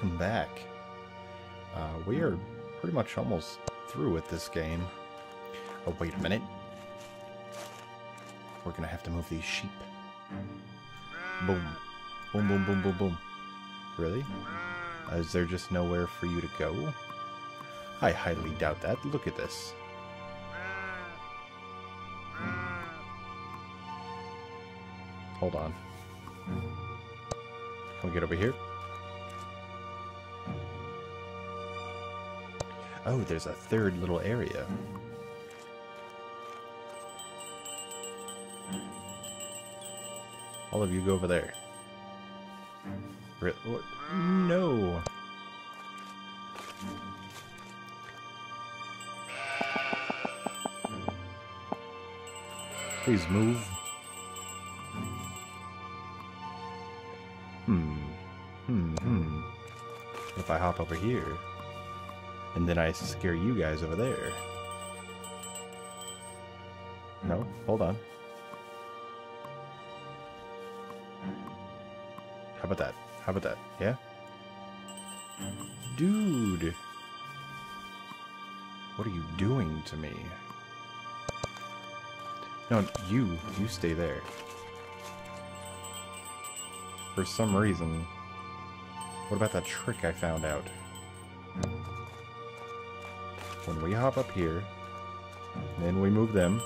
welcome back. We are pretty much almost through with this game. Oh, wait a minute. We're gonna have to move these sheep. Boom. Boom, boom, boom, boom, boom. Really? Is there just nowhere for you to go? I highly doubt that. Look at this. Hold on. Can we get over here? Oh, there's a third little area. All of you go over there. No! Please move. If I hop over here, and then I scare you guys over there. No, hold on. How about that? How about that? Yeah? Dude! What are you doing to me? No, you stay there. For some reason. What about that trick I found out? When we hop up here, and then we move them.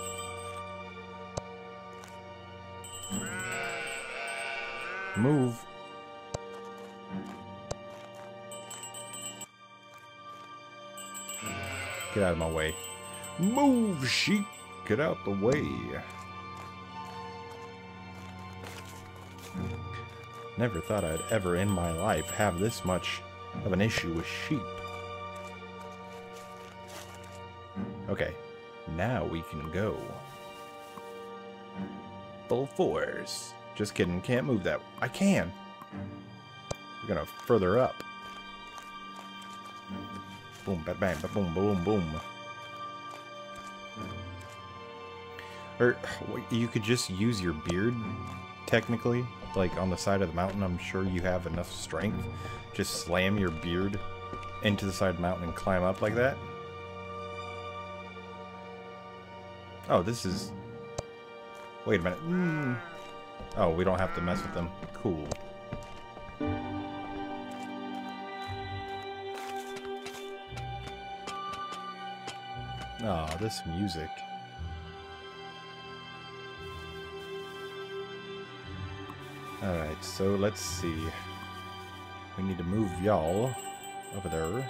Move! Get out of my way. Move, sheep! Get out the way! Never thought I'd ever in my life have this much of an issue with sheep. Okay, now we can go. Full force. Just kidding, can't move that. I can! We're gonna further up. Boom, bam, bam, boom, boom, boom. Or, you could just use your beard, technically. Like, on the side of the mountain, I'm sure you have enough strength. Just slam your beard into the side of the mountain and climb up like that. Oh, this is... Wait a minute. Oh, we don't have to mess with them. Cool. Oh, this music. Alright, so let's see. We need to move y'all over there.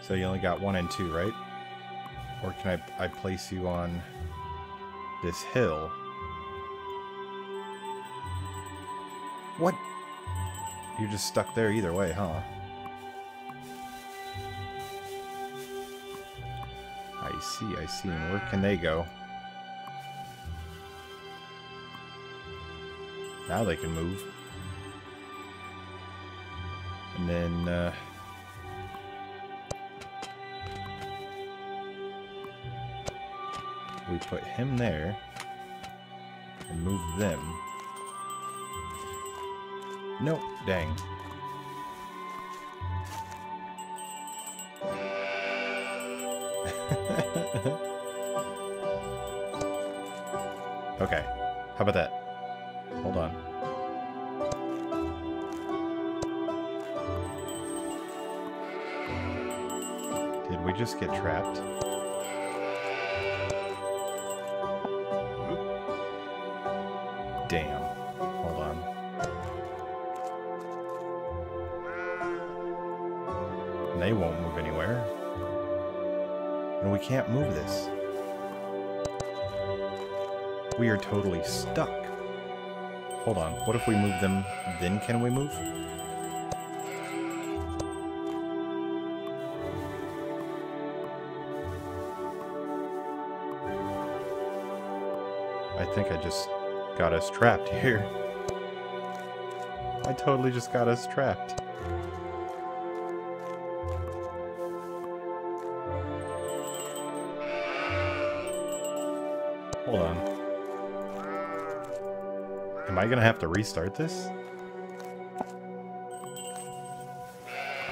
So you only got 1 and 2, right? Or can I place you on this hill? What? You're just stuck there either way, huh? I see, I see. And where can they go? Now they can move. And then, we put him there and move them. Nope, dang. Okay, how about that? Hold on. Did we just get trapped? Damn. Hold on. And they won't move anywhere. And we can't move this. We are totally stuck. Hold on, what if we move them, then can we move? I think I just got us trapped here. I totally just got us trapped. Hold on. Am I gonna have to restart this?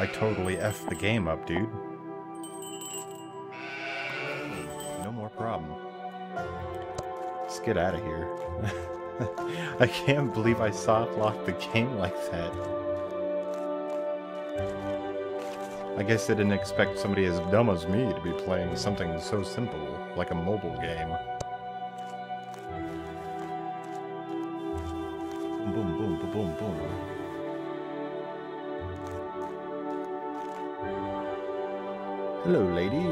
I totally effed the game up, dude. No more problem. Let's get out of here. I can't believe I soft locked the game like that. I guess I didn't expect somebody as dumb as me to be playing something so simple, like a mobile game. Boom, boom, boom, boom, boom. Hello, lady.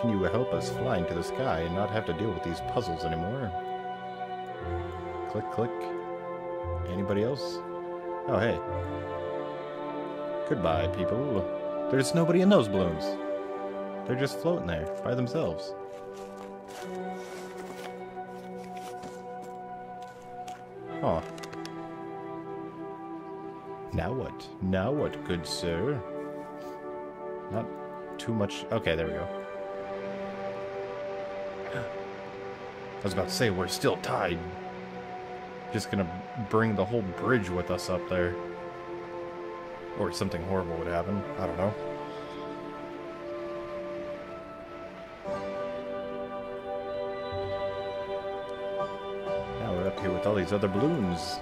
Can you help us fly into the sky and not have to deal with these puzzles anymore? Click, click. Anybody else? Oh, hey. Goodbye, people. There's nobody in those balloons. They're just floating there by themselves. Huh. Now what? Now what, good sir? Not too much. Okay, there we go. I was about to say, we're still tied. Just gonna bring the whole bridge with us up there. Or something horrible would happen. I don't know. Now we're up here with all these other balloons.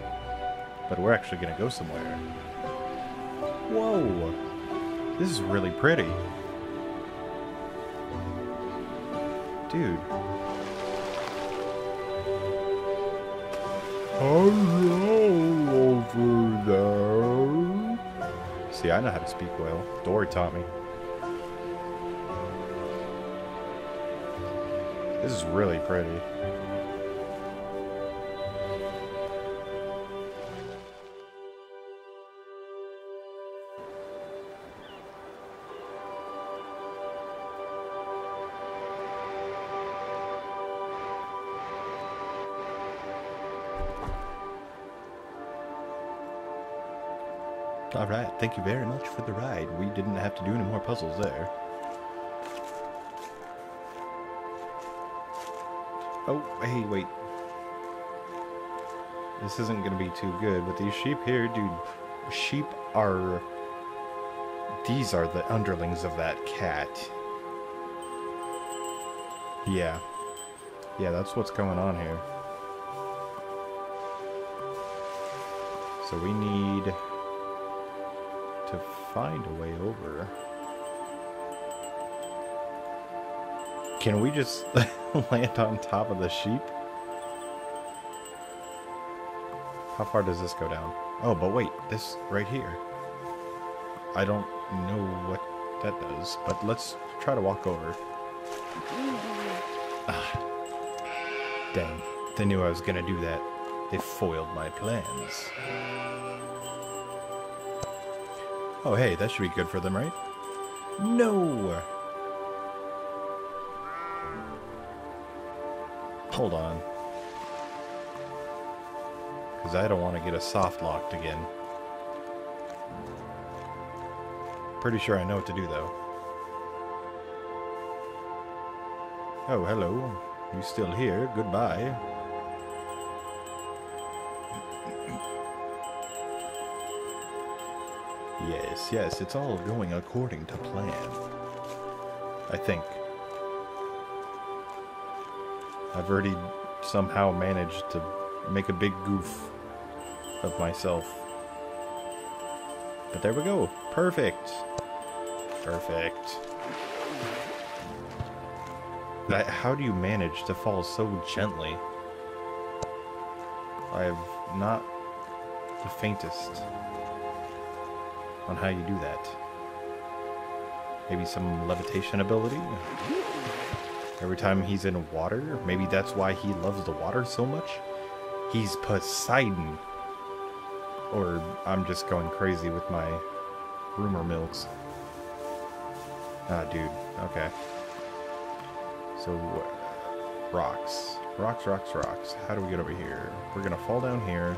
But we're actually gonna go somewhere. Whoa! This is really pretty. Dude. Hello over there. See, I know how to speak whale. Dory taught me. This is really pretty. Alright, thank you very much for the ride. We didn't have to do any more puzzles there. Oh, hey, wait. This isn't going to be too good, but these sheep here, dude, sheep are... These are the underlings of that cat. Yeah. Yeah, that's what's going on here. So we need... to find a way over. Can we just land on top of the sheep? How far does this go down? Oh, but wait, this right here. I don't know what that does, but let's try to walk over. Ah, dang, they knew I was gonna do that. They foiled my plans. Oh, hey, that should be good for them, right? No! Hold on. Because I don't want to get a soft locked again. Pretty sure I know what to do, though. Oh, hello. You still here? Goodbye. Yes, yes, it's all going according to plan. I think. I've already somehow managed to make a big goof of myself. But there we go. Perfect. Perfect. How do you manage to fall so gently? I have not the faintest on how you do that. Maybe some levitation ability? Every time he's in water, maybe that's why he loves the water so much? He's Poseidon! Or I'm just going crazy with my rumor mills. Ah, dude. Okay. So, rocks. Rocks, rocks, rocks. How do we get over here? We're gonna fall down here.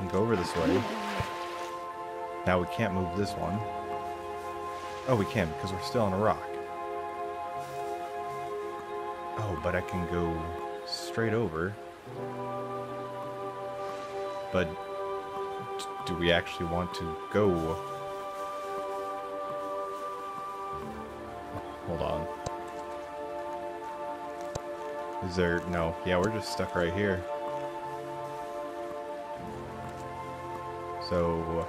And go over this way. Now we can't move this one. Oh, we can, because we're still on a rock. Oh, but I can go straight over. But do we actually want to go? Hold on. Is there... no. Yeah, we're just stuck right here. So...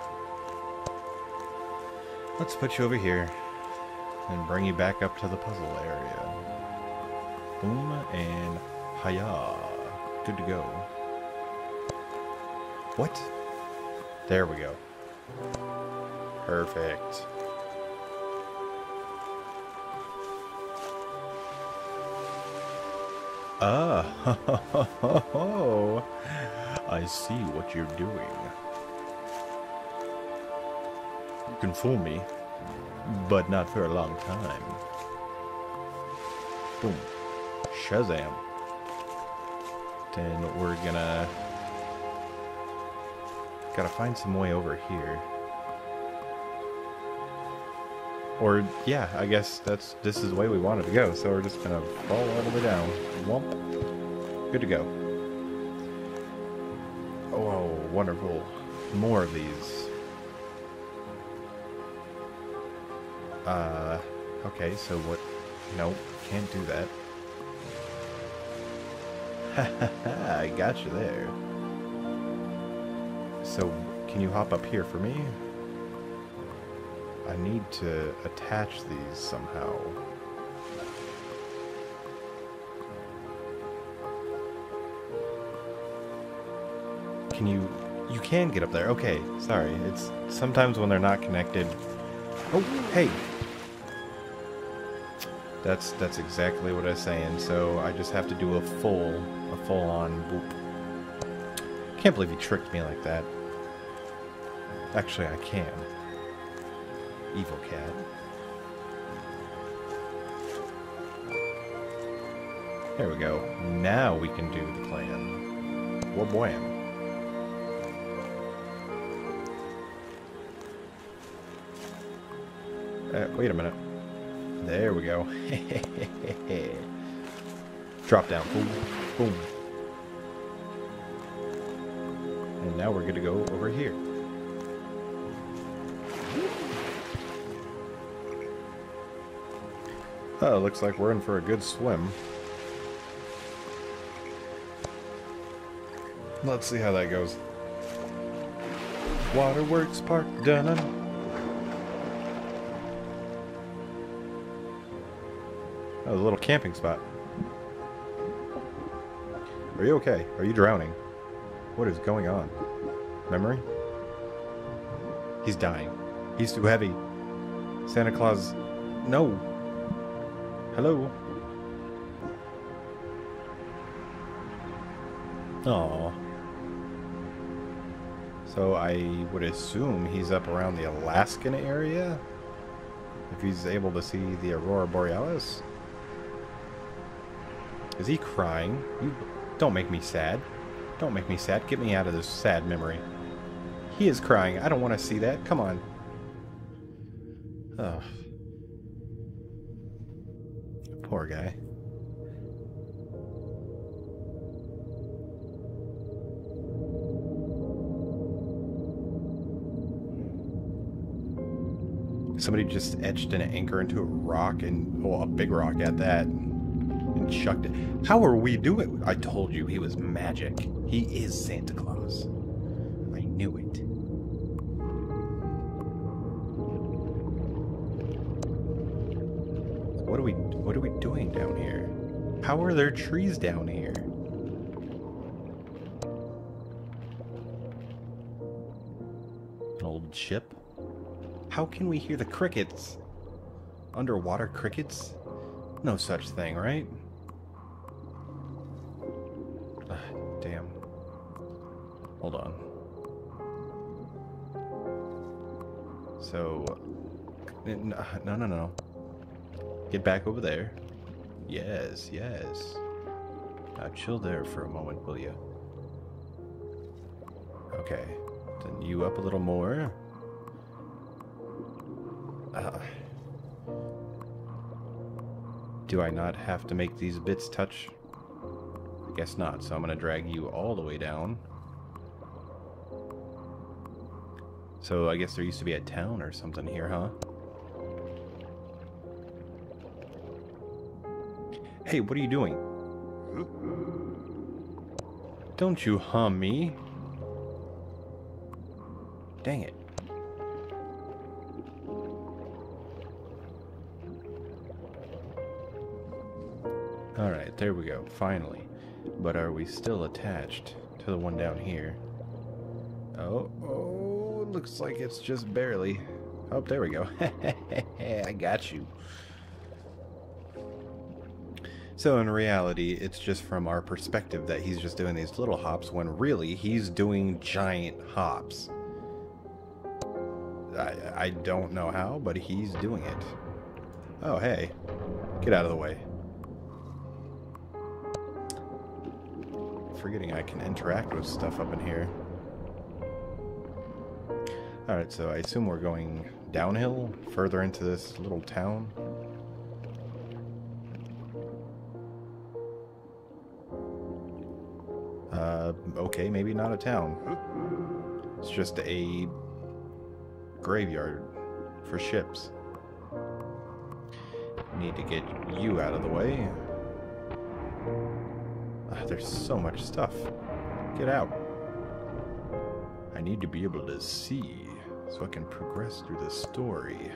let's put you over here and bring you back up to the puzzle area. Boom and hiya. Good to go. What? There we go. Perfect. Ah, I see what you're doing. You can fool me, but not for a long time. Boom. Shazam. Then we're gonna... gotta find some way over here. Or, yeah, I guess that's... this is the way we wanted to go, so we're just gonna fall all the way down. Womp. Good to go. Oh, wonderful. More of these. Okay, so what... nope, can't do that. Ha, I got you there. So, can you hop up here for me? I need to attach these somehow. Can you... you can get up there. Okay, sorry. It's sometimes when they're not connected... oh, hey! That's exactly what I was saying, so I just have to do a full-on boop. Can't believe he tricked me like that. Actually, I can. Evil cat. There we go. Now we can do the plan. Whoa, wham. Wait a minute. There we go. Drop down. Boom. Boom. And now we're going to go over here. Oh, looks like we're in for a good swim. Let's see how that goes. Waterworks Park. Dun-dun. Oh, the little camping spot. Are you okay? Are you drowning? What is going on? Memory? He's dying. He's too heavy. Santa Claus... no. Hello. Aww. So I would assume he's up around the Alaskan area? If he's able to see the Aurora Borealis? Is he crying? You don't make me sad. Don't make me sad. Get me out of this sad memory. He is crying. I don't want to see that. Come on. Oh. Poor guy. Somebody just etched an anchor into a rock and, well, a big rock at that. And chucked it. How are we doing? I told you he was magic. He is Santa Claus. I knew it. What are we doing down here? How are there trees down here? An old ship? How can we hear the crickets? Underwater crickets? No such thing, right? Damn. Hold on. So... No. Get back over there. Yes, yes. Now chill there for a moment, will you? Okay. Then you up a little more. Do I not have to make these bits touch? I guess not, so I'm gonna drag you all the way down. So I guess there used to be a town or something here, huh? Hey, what are you doing? Don't you hum me. Dang it. Alright, there we go, finally. But are we still attached to the one down here? Oh, oh, looks like it's just barely. Oh, there we go. I got you. So in reality, it's just from our perspective that he's just doing these little hops when really he's doing giant hops. I don't know how, but he's doing it. Oh, hey. Get out of the way. Forgetting I can interact with stuff up in here. Alright, so I assume we're going downhill, further into this little town. Okay, maybe not a town. It's just a graveyard for ships. Need to get you out of the way. There's so much stuff. Get out. I need to be able to see so I can progress through the story.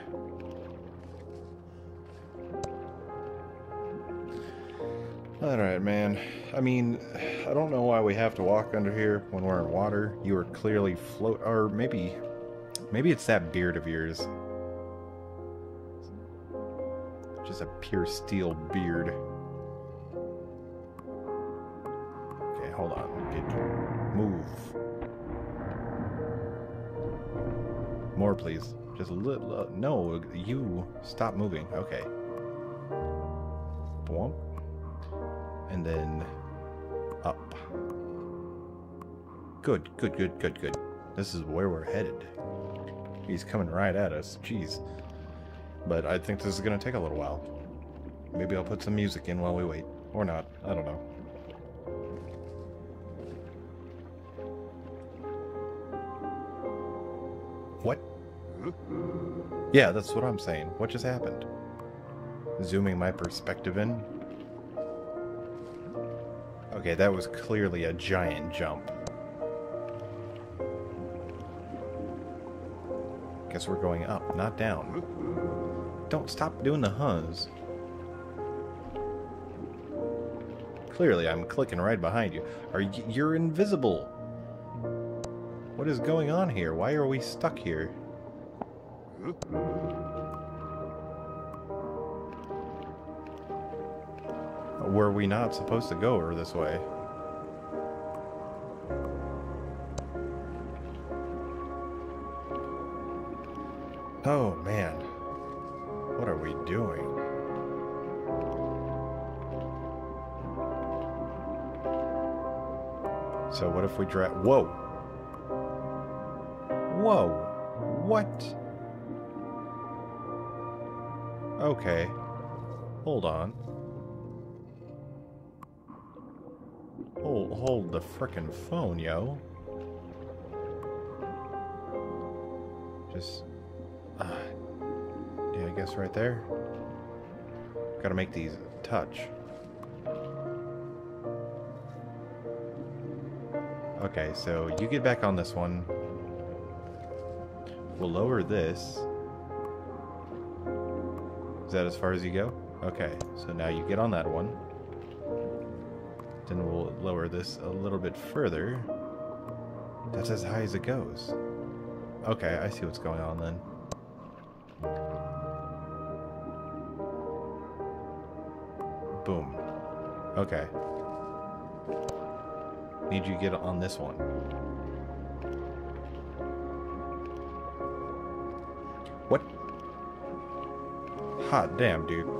Alright, man. I mean, I don't know why we have to walk under here when we're in water. You are clearly float... Or maybe it's that beard of yours. Just a pure steel beard. Hold on, move. More, please. Just a little. No, you stop moving. Okay. Boom. And then up. Good, good, good, good, good. This is where we're headed. He's coming right at us. Jeez. But I think this is gonna take a little while. Maybe I'll put some music in while we wait, or not. I don't know. What? Yeah, that's what I'm saying. What just happened? Zooming my perspective in. Okay, that was clearly a giant jump. Guess we're going up, not down. Don't stop doing the hums. Clearly, I'm clicking right behind you. Are you're invisible? What is going on here? Why are we stuck here? Were we not supposed to go over this way? Oh, man. What are we doing? So what if we drag... Whoa! Whoa, what? Okay, hold on. Hold the frickin' phone, yo. Just, yeah, I guess right there. Gotta make these touch. Okay, so you get back on this one. We'll lower this. Is that as far as you go? Okay, so now you get on that one. Then we'll lower this a little bit further. That's as high as it goes. Okay, I see what's going on then. Boom. Okay. Need you to get on this one. What? Hot damn, dude.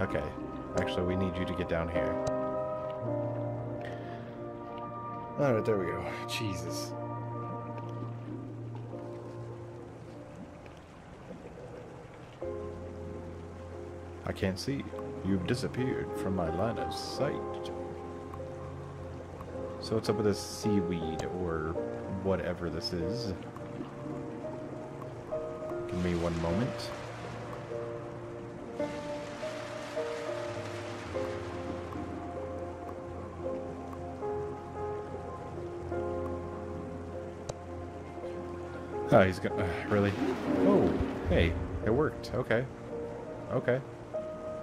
Okay. Actually, we need you to get down here. Alright, there we go. Jesus. I can't see. You've disappeared from my line of sight. So what's up with this seaweed or whatever this is? Give me one moment. Oh, he's gonna... really? Oh, hey, it worked. Okay. Okay.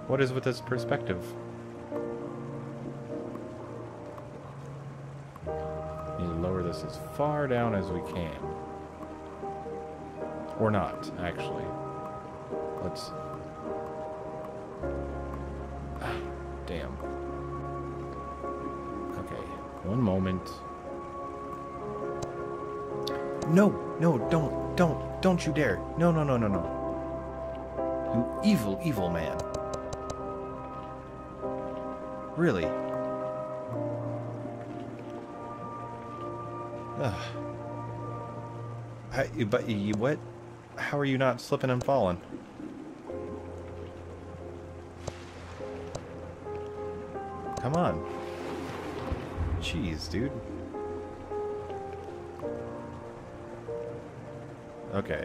What is with this perspective? Need to lower this as far down as we can. Or not, actually. Let's... damn. Okay, one moment. No, no, don't you dare. No, no, no, no, no. You evil, evil man. Really? Ugh. But you what? How are you not slipping and falling? Come on. Jeez, dude. Okay,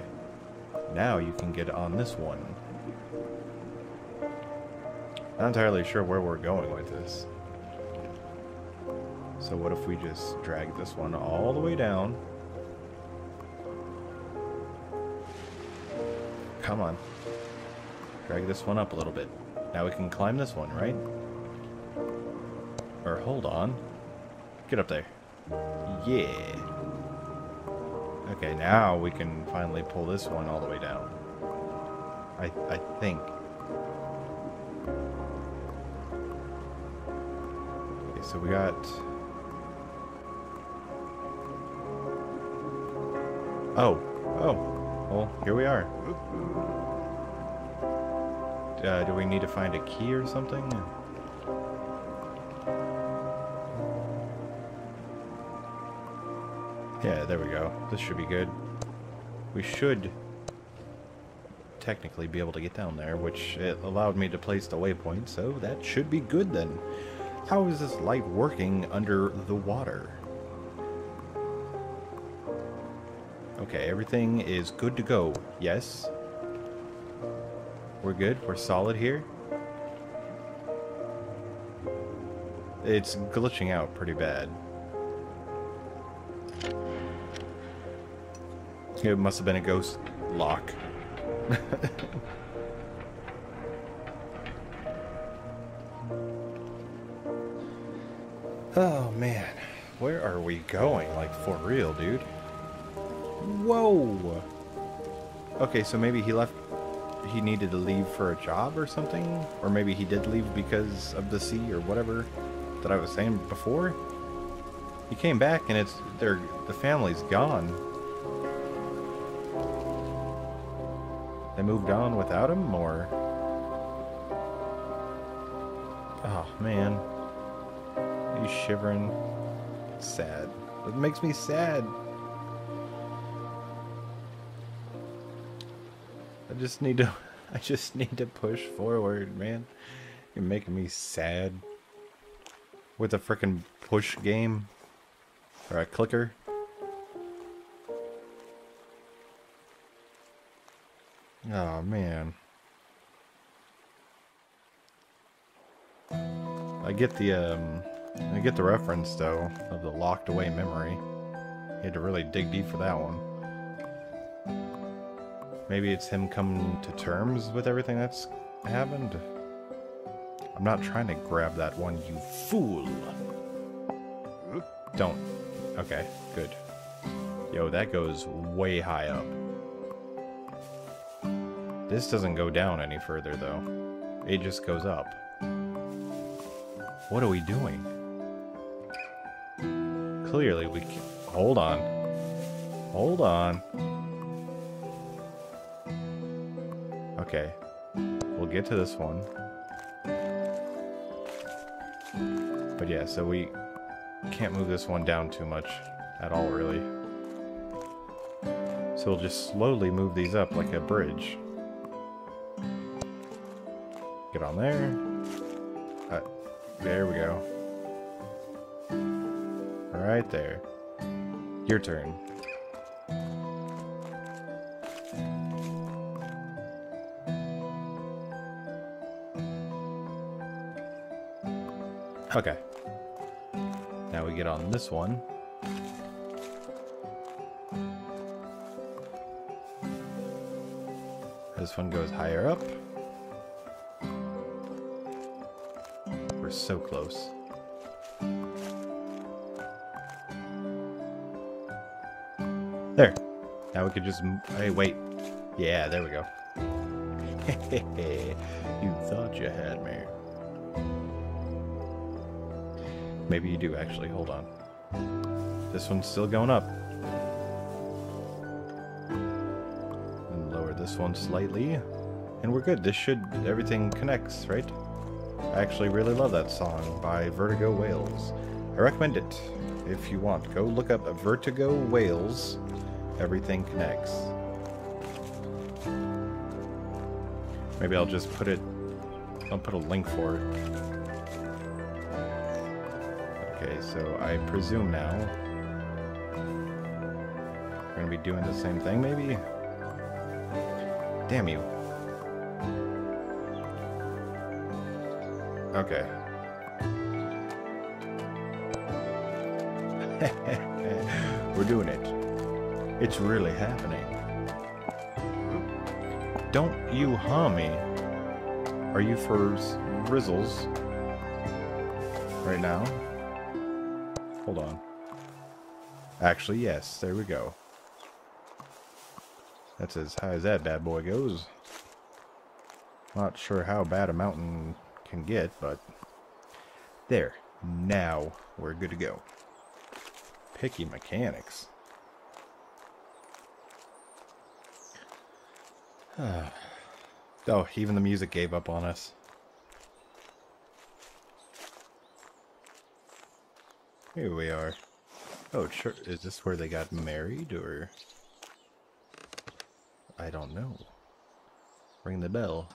now you can get on this one. Not entirely sure where we're going with this. So what if we just drag this one all the way down? Come on. Drag this one up a little bit. Now we can climb this one, right? Or hold on. Get up there. Yeah. Okay, now we can finally pull this one all the way down. I think. Okay, so we got... oh. Oh. Well, here we are. Do we need to find a key or something? Yeah, there we go. This should be good. We should technically be able to get down there, which it allowed me to place the waypoint, so that should be good then. How is this light working under the water? Okay, everything is good to go. Yes. We're good. We're solid here. It's glitching out pretty bad. It must have been a ghost lock. Oh, man. Where are we going? Like, for real, dude. Whoa! Okay, so maybe he left... he needed to leave for a job or something? Or maybe he did leave because of the sea or whatever that I was saying before? He came back and it's... the family's gone. They moved on without him, or... oh, man. He's shivering. It's sad. It makes me sad. I just need to push forward, man. You're making me sad. With a frickin' push game. Or a clicker. Oh, man. I get the reference, though, of the locked away memory. You had to really dig deep for that one. Maybe it's him coming to terms with everything that's happened? I'm not trying to grab that one, you fool! Don't. Okay, good. Yo, that goes way high up. This doesn't go down any further, though. It just goes up. What are we doing? Clearly we can... hold on. Hold on. Okay. We'll get to this one. But yeah, so we can't move this one down too much at all, really. So we'll just slowly move these up like a bridge. Get on there. There we go. Right there. Your turn. Okay. Now we get on this one. This one goes higher up. We're so close. There. Now we could just... Hey, wait. Yeah, there we go. You thought you had me. Maybe you do, actually. Hold on. This one's still going up. And lower this one slightly. And we're good. This should... Everything connects, right? I actually really love that song by Vertigo Whales. I recommend it if you want. Go look up Vertigo Whales. Everything connects. Maybe I'll just put it... I'll put a link for it. Okay, so I presume now we're going to be doing the same thing, maybe? Damn you. Okay. We're doing it. It's really happening. Don't you harm me. Are you for Rizzles right now? Hold on. Actually, yes. There we go. That's as high as that bad boy goes. Not sure how bad a mountain can get, but... There. Now we're good to go. Picky mechanics. Oh, even the music gave up on us. Here we are. Oh, sure. Is this where they got married, or...? I don't know. Ring the bell.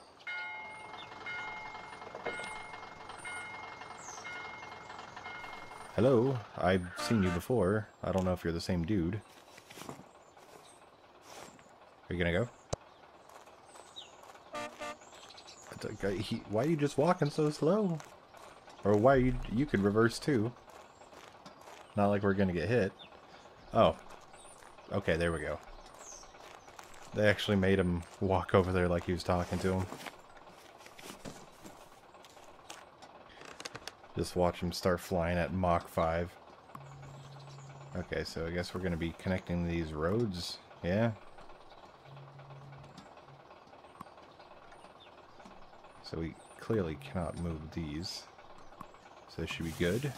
Hello? I've seen you before. I don't know if you're the same dude. Are you gonna go? Why are you just walking so slow? Or why are you... You could reverse, too. Not like we're gonna get hit. Oh. Okay, there we go. They actually made him walk over there like he was talking to him. Just watch him start flying at Mach 5. Okay, so I guess we're gonna be connecting these roads. Yeah. So we clearly cannot move these. So they should be good.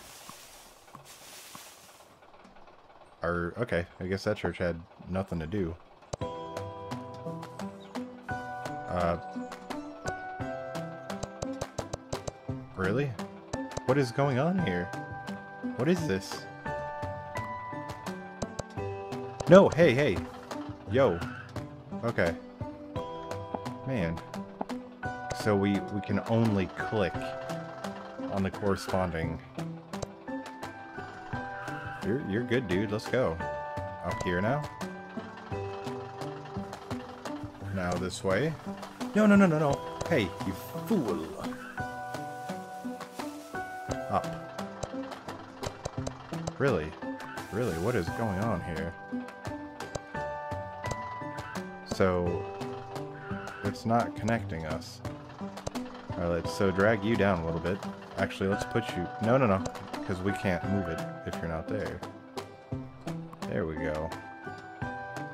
Okay, I guess that church had nothing to do. Really? What is going on here? What is this? No, hey, hey. Yo. Okay. Man. So we can only click on the corresponding... You're good, dude. Let's go. Up here now. Now this way. No, no, no, no, no. Hey, you fool. Up. Really? Really, what is going on here? So, it's not connecting us. Alright, so drag you down a little bit. Actually, let's put you... No, no, no. Because we can't move it if you're not there. There we go.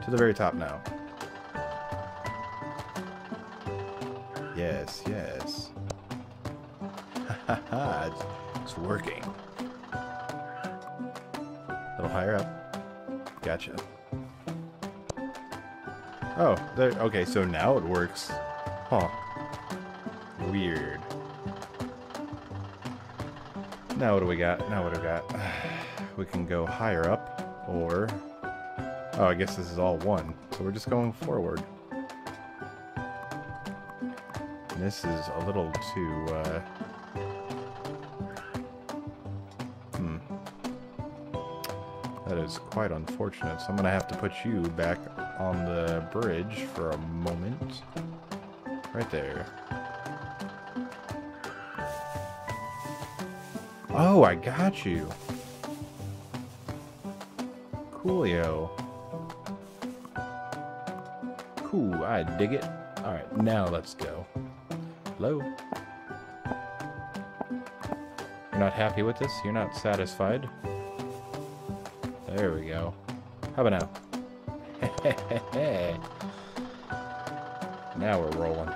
To the very top now. Yes, yes. Ha ha ha, it's working. A little higher up. Gotcha. Oh, there. Okay, so now it works. Huh. Weird. Now what do we got? Now what do we got? We can go higher up, or... Oh, I guess this is all one. So we're just going forward. And this is a little too, is quite unfortunate, so I'm gonna have to put you back on the bridge for a moment. Right there. Oh, I got you. Coolio. Cool, I dig it. Alright, now let's go. Hello? You're not happy with this? You're not satisfied? There we go. How about now? Now we're rolling.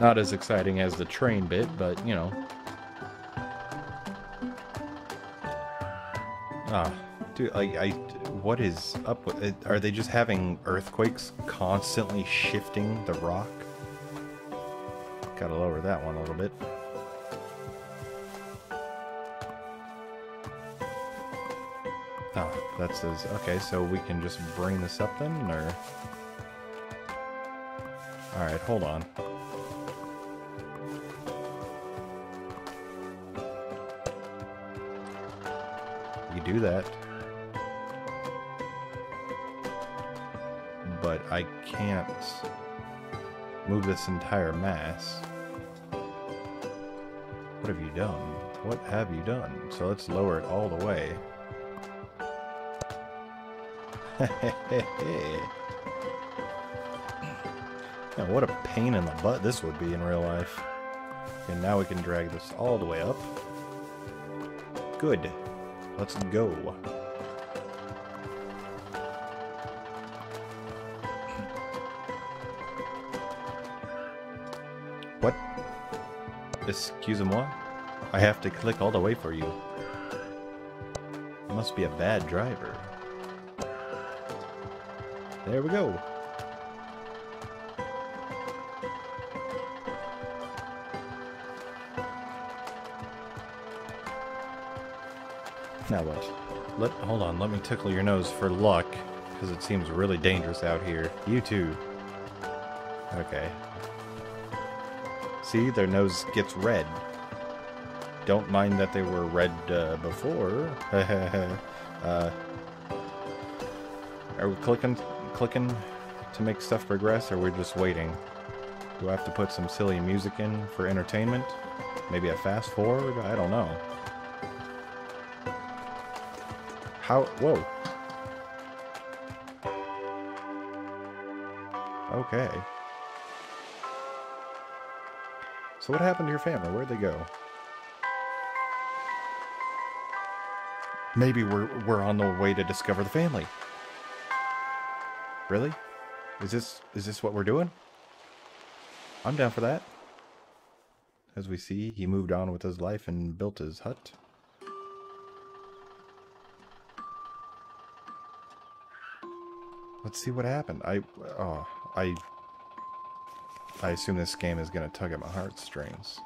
Not as exciting as the train bit, but, you know. Ah, dude, what is up with it? Are they just having earthquakes constantly shifting the rock? Gotta lower that one a little bit. Ah, that says, okay, so we can just bring this up then, or... Alright, hold on. You do that. But I can't move this entire mass. What have you done? What have you done? So let's lower it all the way. Man, what a pain in the butt this would be in real life. And now we can drag this all the way up. Good. Let's go. What? Excusez-moi? I have to click all the way for you. You must be a bad driver. There we go. Now what? Hold on, let me tickle your nose for luck, because it seems really dangerous out here. You too. Okay. See, their nose gets red. Don't mind that they were red before. Are we clicking to make stuff progress, or we're just waiting? Do I have to put some silly music in for entertainment? Maybe a fast forward? I don't know. How? Whoa. Okay. So what happened to your family? Where'd they go? Maybe we're on the way to discover the family. Really? Is this what we're doing? I'm down for that. As we see, he moved on with his life and built his hut. Let's see what happened. I assume this game is gonna tug at my heartstrings.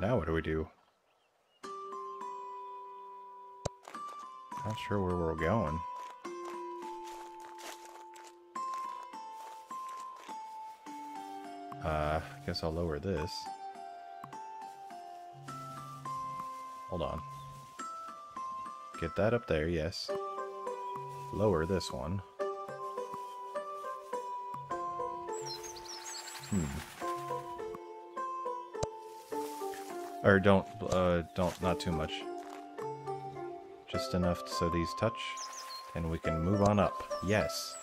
Now what do we do? Not sure where we're going. I guess I'll lower this. Hold on. Get that up there, yes. Lower this one. Or don't, not too much. Just enough so these touch, and we can move on up. Yes.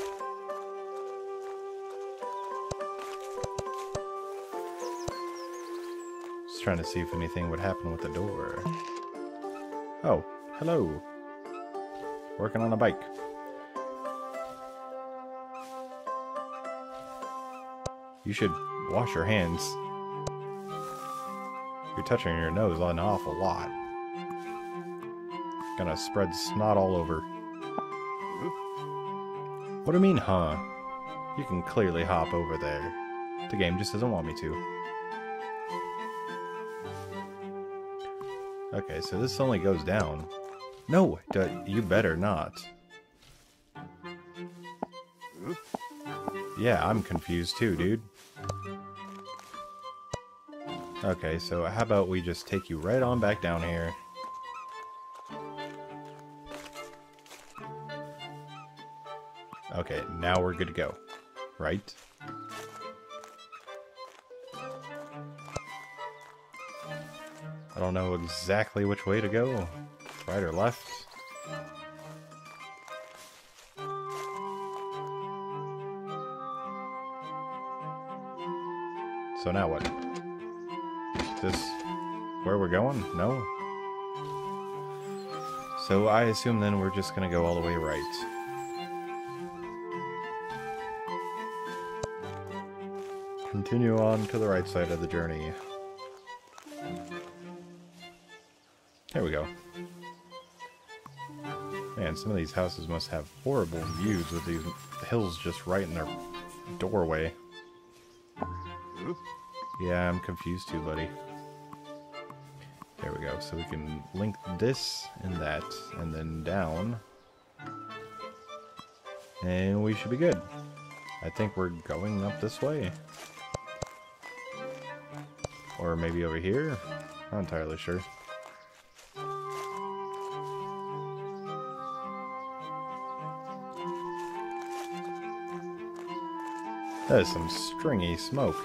Just trying to see if anything would happen with the door. Oh, hello. Working on a bike. You should wash your hands. You're touching your nose an awful lot. Gonna spread snot all over. What do you mean, huh? You can clearly hop over there. The game just doesn't want me to. Okay, so this only goes down. No, you better not. Yeah, I'm confused too, dude. Okay, so how about we just take you right on back down here. Okay, now we're good to go, right? I don't know exactly which way to go, right or left. So now what? Is this where we're going? No? So I assume then we're just gonna go all the way right. Continue on to the right side of the journey. There we go. Man, some of these houses must have horrible views with these hills just right in their doorway. Yeah, I'm confused too, buddy. There we go. So we can link this and that, and then down. And we should be good. I think we're going up this way. Or maybe over here? Not entirely sure. That is some stringy smoke.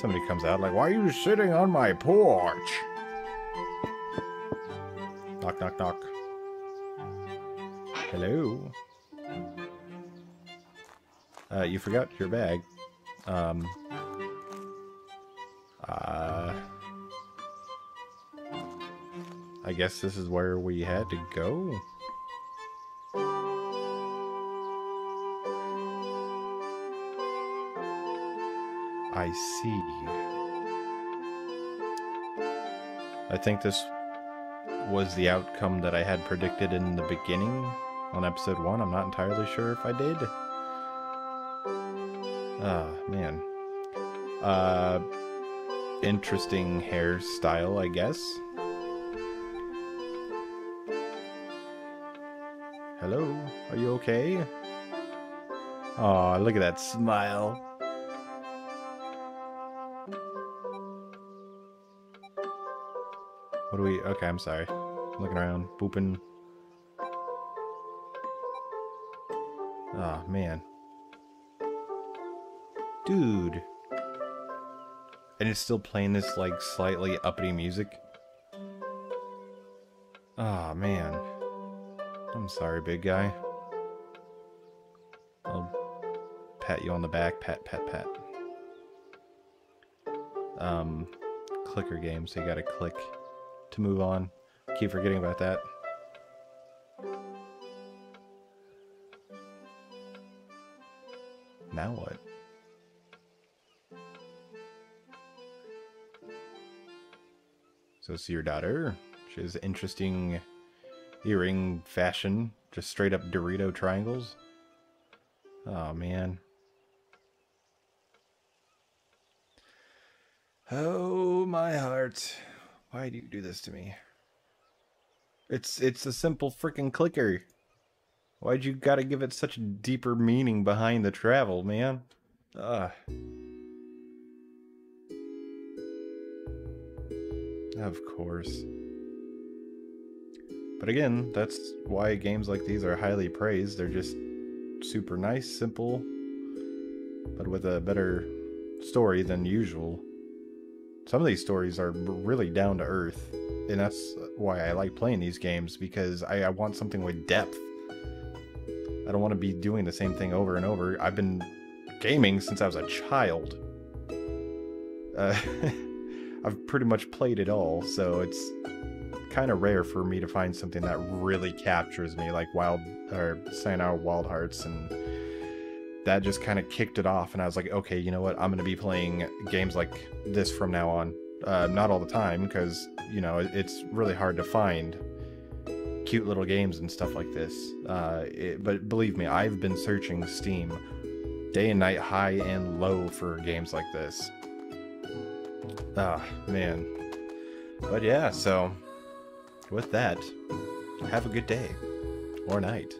Somebody comes out like, "Why are you sitting on my porch?" Knock, knock, knock. Hello? You forgot your bag. I guess this is where we had to go. I see. I think this was the outcome that I had predicted in the beginning on episode 1. I'm not entirely sure if I did. Ah, man. Interesting hairstyle, I guess. Hello, are you okay? Aw, look at that smile. What do we... Okay, I'm sorry. I'm looking around, booping. Ah, man. Dude. And it's still playing this, like, slightly uppity music. Ah, man. I'm sorry, big guy. I'll pat you on the back. Pat, pat, pat. Clicker game, so you gotta click to move on. Keep forgetting about that. Now what? So see your daughter. She has interesting earring fashion. Just straight up Dorito triangles. Oh man. Oh my heart. Why do you do this to me? It's a simple freaking clicker. Why'd you gotta give it such a deeper meaning behind the travel, man? Ugh. Of course. But again, that's why games like these are highly praised. They're just super nice, simple, but with a better story than usual. Some of these stories are really down to earth, and that's why I like playing these games, because I want something with depth. I don't want to be doing the same thing over and over. I've been gaming since I was a child. I've pretty much played it all, so it's kind of rare for me to find something that really captures me, like Sayonara Wild Hearts, and that just kind of kicked it off, and I was like, okay, you know what, I'm going to be playing games like this from now on. Not all the time, because, you know, it's really hard to find cute little games and stuff like this. But believe me, I've been searching Steam day and night, high and low, for games like this. Ah, man. But yeah, so with that, have a good day or night.